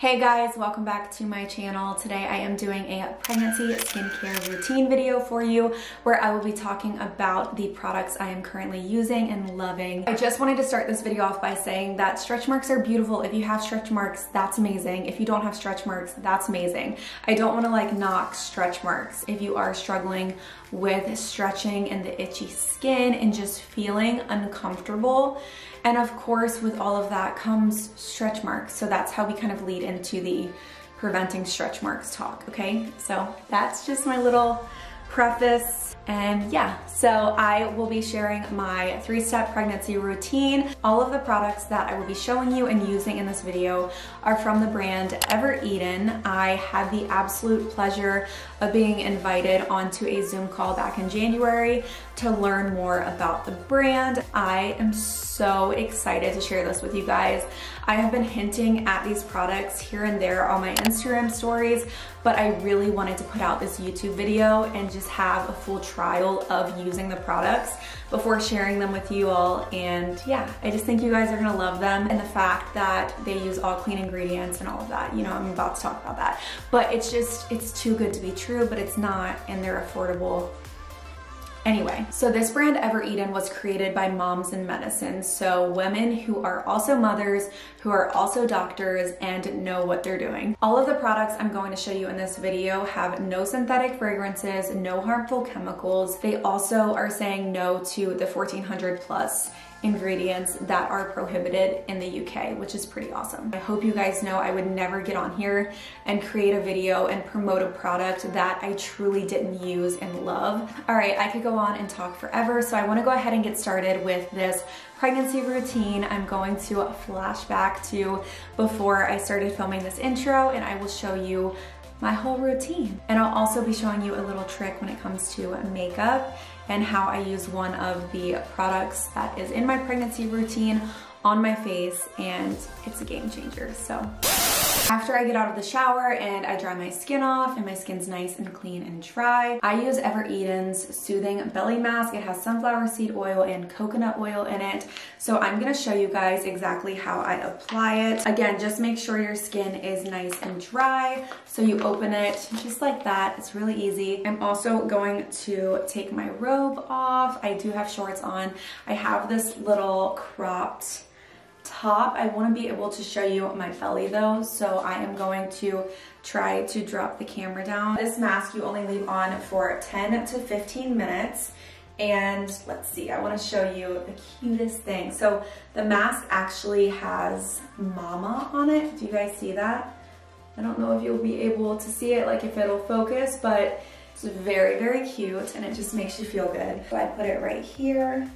Hey guys, welcome back to my channel. Today I am doing a pregnancy skincare routine video for you where I will be talking about the products I am currently using and loving. I just wanted to start this video off by saying that stretch marks are beautiful. If you have stretch marks, that's amazing. If you don't have stretch marks, that's amazing. I don't want to like knock stretch marks. If you are struggling with stretching and the itchy skin and just feeling uncomfortable, and of course with all of that comes stretch marks. So that's how we kind of lead into the preventing stretch marks talk, okay? So that's just my little preface. And yeah, so I will be sharing my 3-step pregnancy routine. All of the products that I will be showing you and using in this video are from the brand Evereden. I had the absolute pleasure of being invited onto a Zoom call back in January to learn more about the brand. I am so excited to share this with you guys. I have been hinting at these products here and there on my Instagram stories, but I really wanted to put out this YouTube video and just have a full trial of using the products before sharing them with you all. And yeah, I just think you guys are gonna love them, and the fact that they use all clean ingredients and all of that, you know, I'm about to talk about that. But it's just, it's too good to be true, but it's not, and they're affordable. Anyway, so this brand Evereden was created by Moms in Medicine, so women who are also mothers, who are also doctors and know what they're doing. All of the products I'm going to show you in this video have no synthetic fragrances, no harmful chemicals. They also are saying no to the 1400 plus ingredients that are prohibited in the UK, which is pretty awesome. I hope you guys know I would never get on here and create a video and promote a product that I truly didn't use and love. All right, I could go on and talk forever, so I want to go ahead and get started with this pregnancy routine. I'm going to flash back to before I started filming this intro, and I will show you my whole routine. And I'll also be showing you a little trick when it comes to makeup and how I use one of the products that is in my pregnancy routine on my face, and it's a game changer, so. After I get out of the shower and I dry my skin off and my skin's nice and clean and dry, I use Evereden's Soothing Belly Mask. It has sunflower seed oil and coconut oil in it. So I'm gonna show you guys exactly how I apply it. Again, just make sure your skin is nice and dry. So you open it just like that. It's really easy. I'm also going to take my robe off. I do have shorts on. I have this little cropped top. I want to be able to show you my belly though, so I am going to try to drop the camera down. This mask you only leave on for 10 to 15 minutes, and let's see, I want to show you the cutest thing. So the mask actually has mama on it. Do you guys see that? I don't know if you'll be able to see it, like if it'll focus, but it's very, very cute, and it just makes you feel good. So I put it right here.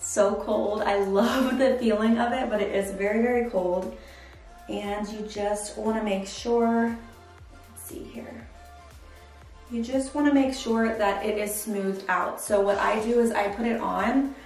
So cold. I love the feeling of it, but it is very, very cold. And you just want to make sure, let's see here. You just want to make sure that it is smoothed out. So what I do is I put it on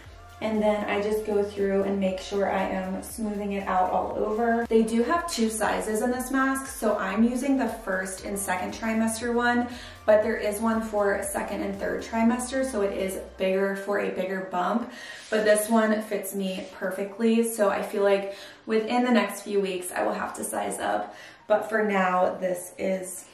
and then I just go through and make sure I am smoothing it out all over. They do have 2 sizes in this mask, so I'm using the 1st and 2nd trimester one, but there is one for 2nd and 3rd trimester, so it is bigger for a bigger bump, but this one fits me perfectly. So I feel like within the next few weeks, I will have to size up, but for now, this is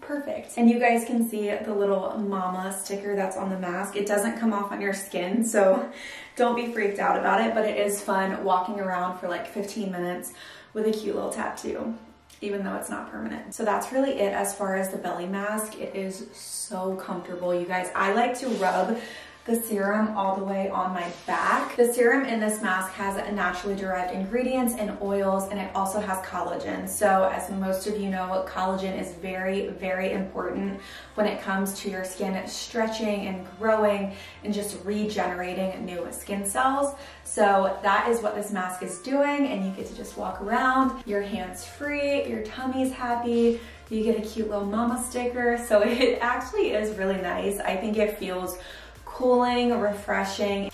perfect. And you guys can see the little mama sticker that's on the mask. It doesn't come off on your skin, so don't be freaked out about it, but it is fun walking around for like 15 minutes with a cute little tattoo, even though it's not permanent. So that's really it as far as the belly mask. It is so comfortable, you guys. I like to rub the serum all the way on my back. The serum in this mask has naturally derived ingredients and oils, and it also has collagen. So as most of you know, collagen is very, very important when it comes to your skin stretching and growing and just regenerating new skin cells. So that is what this mask is doing, and you get to just walk around, your hands free, your tummy's happy, you get a cute little mama sticker. So it actually is really nice. I think it feels cooling, refreshing.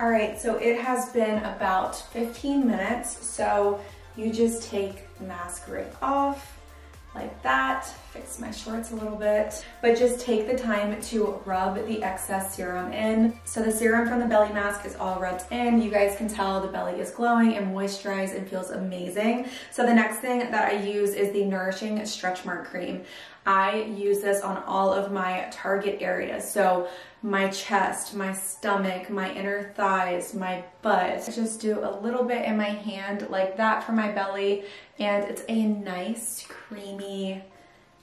All right, so it has been about 15 minutes, so you just take the mask right off, like that, fix my shorts a little bit, but just take the time to rub the excess serum in. So the serum from the belly mask is all rubbed in. You guys can tell the belly is glowing and moisturized and feels amazing. So the next thing that I use is the Nourishing Stretch Mark Cream. I use this on all of my target areas. So my chest, my stomach, my inner thighs, my butt. I just do a little bit in my hand like that for my belly, and it's a nice creamy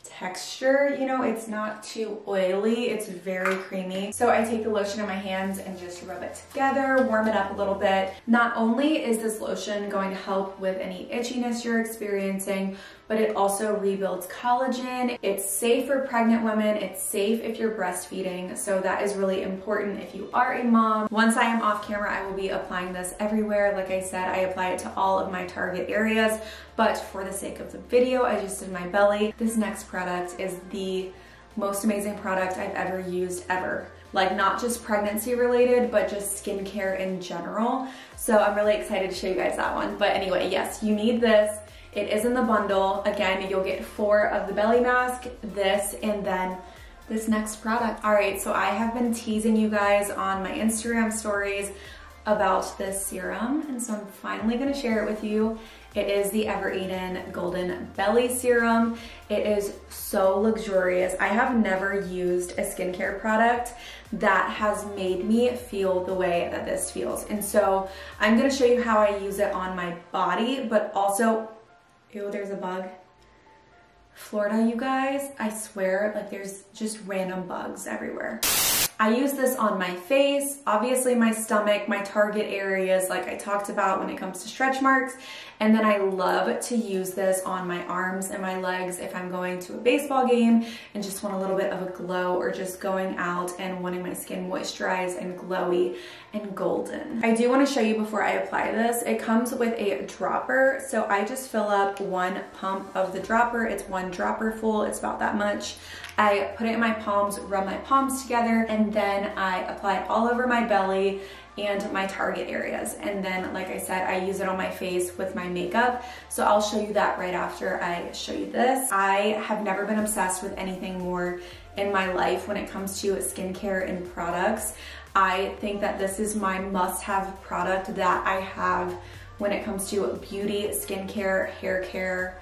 texture. You know, it's not too oily, it's very creamy. So I take the lotion in my hands and just rub it together, warm it up a little bit. Not only is this lotion going to help with any itchiness you're experiencing, but it also rebuilds collagen. It's safe for pregnant women. It's safe if you're breastfeeding. So that is really important if you are a mom. Once I am off camera, I will be applying this everywhere. Like I said, I apply it to all of my target areas, but for the sake of the video, I just did my belly. This next product is the most amazing product I've ever used ever. Like, not just pregnancy related, but just skincare in general. So I'm really excited to show you guys that one. But anyway, yes, you need this. It is in the bundle. Again, you'll get 4 of the belly mask, this, and then this next product. All right, so I have been teasing you guys on my Instagram stories about this serum, and so I'm finally gonna share it with you. It is the Evereden Golden Belly Serum. It is so luxurious. I have never used a skincare product that has made me feel the way that this feels. And so I'm gonna show you how I use it on my body, but also, ew, there's a bug. Florida, you guys, I swear, like, there's just random bugs everywhere. I use this on my face, obviously my stomach, my target areas, like I talked about when it comes to stretch marks. And then I love to use this on my arms and my legs if I'm going to a baseball game and just want a little bit of a glow, or just going out and wanting my skin moisturized and glowy and golden. I do want to show you before I apply this, it comes with a dropper. So I just fill up 1 pump of the dropper. It's 1 dropper full. It's about that much. I put it in my palms, rub my palms together, and then I apply it all over my belly and my target areas. And then, like I said, I use it on my face with my makeup. So I'll show you that right after I show you this. I have never been obsessed with anything more in my life when it comes to skincare and products. I think that this is my must-have product that I have when it comes to beauty, skincare, hair care,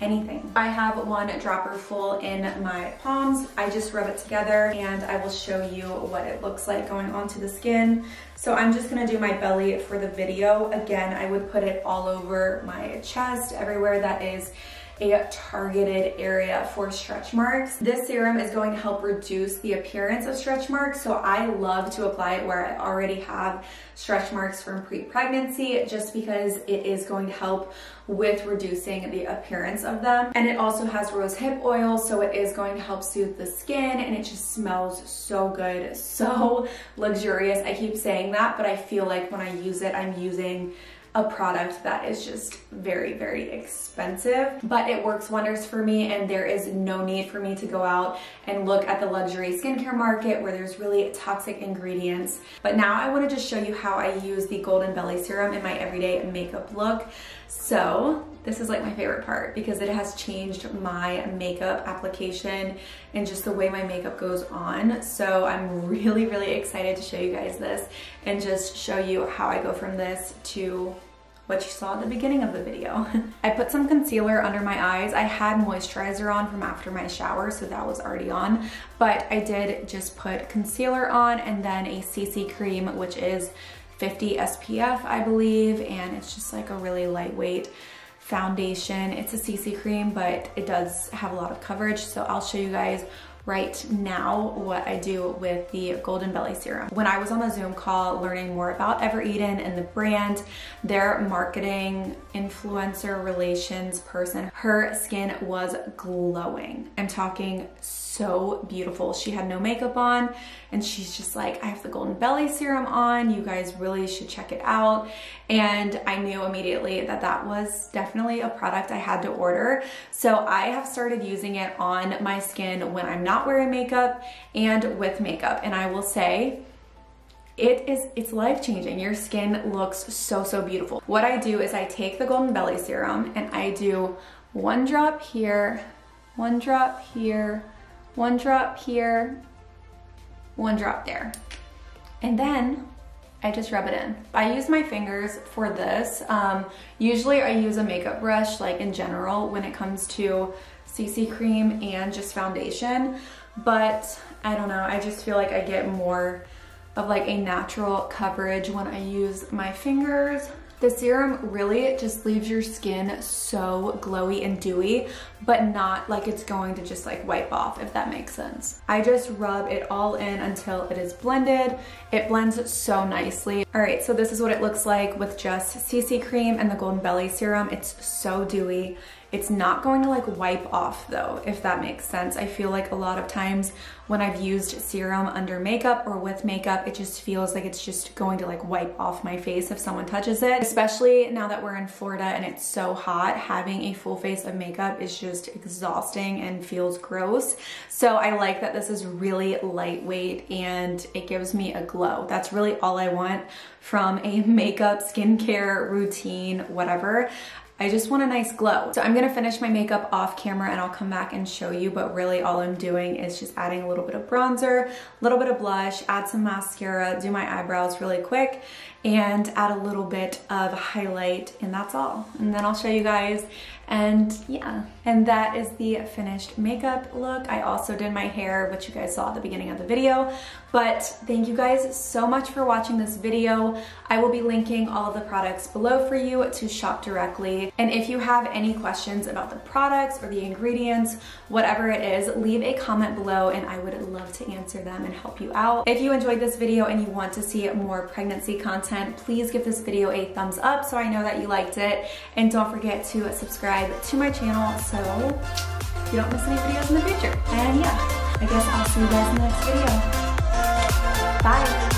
anything. I have 1 dropper full in my palms. I just rub it together, and I will show you what it looks like going onto the skin. So I'm just gonna do my belly for the video. Again, I would put it all over my chest, everywhere that is a targeted area for stretch marks. This serum is going to help reduce the appearance of stretch marks, so I love to apply it where I already have stretch marks from pre-pregnancy, just because it is going to help with reducing the appearance of them. And it also has rose hip oil, so it is going to help soothe the skin, and it just smells so good, so luxurious. I keep saying that, but I feel like when I use it, I'm using a product that is just very, very expensive, but it works wonders for me, and there is no need for me to go out and look at the luxury skincare market where there's really toxic ingredients. But now I wanted to show you how I use the Golden Belly Serum in my everyday makeup look. So this is like my favorite part, because it has changed my makeup application and just the way my makeup goes on. So I'm really, really excited to show you guys this and just show you how I go from this to what you saw at the beginning of the video. I put some concealer under my eyes. I had moisturizer on from after my shower, so that was already on, but I did just put concealer on, and then a CC cream, which is 50 SPF, I believe, and it's just like a really lightweight foundation. It's a CC cream, but it does have a lot of coverage, so I'll show you guys right now what I do with the Golden Belly Serum. When I was on a Zoom call learning more about Evereden and the brand, their marketing influencer relations person, her skin was glowing. I'm talking so beautiful. She had no makeup on, and she's just like, I have the Golden Belly Serum on. You guys really should check it out. And I knew immediately that that was definitely a product I had to order. So I have started using it on my skin when I'm not wearing makeup and with makeup, and I will say it's life-changing. Your skin looks so, so beautiful. What I do is I take the Golden Belly Serum and I do one drop here, one drop here, one drop here, one drop there. And then I just rub it in. I use my fingers for this. Usually I use a makeup brush, like in general, when it comes to CC cream and just foundation, but I don't know, I just feel like I get more of like a natural coverage when I use my fingers. The serum really just leaves your skin so glowy and dewy, but not like it's going to just like wipe off, if that makes sense. I just rub it all in until it is blended. It blends so nicely. All right, so this is what it looks like with just CC cream and the Golden Belly Serum. It's so dewy. It's not going to like wipe off though, if that makes sense. I feel like a lot of times when I've used serum under makeup or with makeup, it just feels like it's just going to like wipe off my face if someone touches it. Especially now that we're in Florida and it's so hot, having a full face of makeup is just exhausting and feels gross. So I like that this is really lightweight and it gives me a glow. That's really all I want from a makeup, skincare, routine, whatever. I just want a nice glow. So I'm gonna finish my makeup off camera and I'll come back and show you, but really all I'm doing is just adding a little bit of bronzer, a little bit of blush, add some mascara, do my eyebrows really quick, and add a little bit of highlight, and that's all. And then I'll show you guys, and yeah. And that is the finished makeup look. I also did my hair, which you guys saw at the beginning of the video, but thank you guys so much for watching this video. I will be linking all of the products below for you to shop directly. And if you have any questions about the products or the ingredients, whatever it is, leave a comment below and I would love to answer them and help you out. If you enjoyed this video and you want to see more pregnancy content, please give this video a thumbs up so I know that you liked it. And don't forget to subscribe to my channel so you don't miss any videos in the future. And yeah, I guess I'll see you guys in the next video. Bye.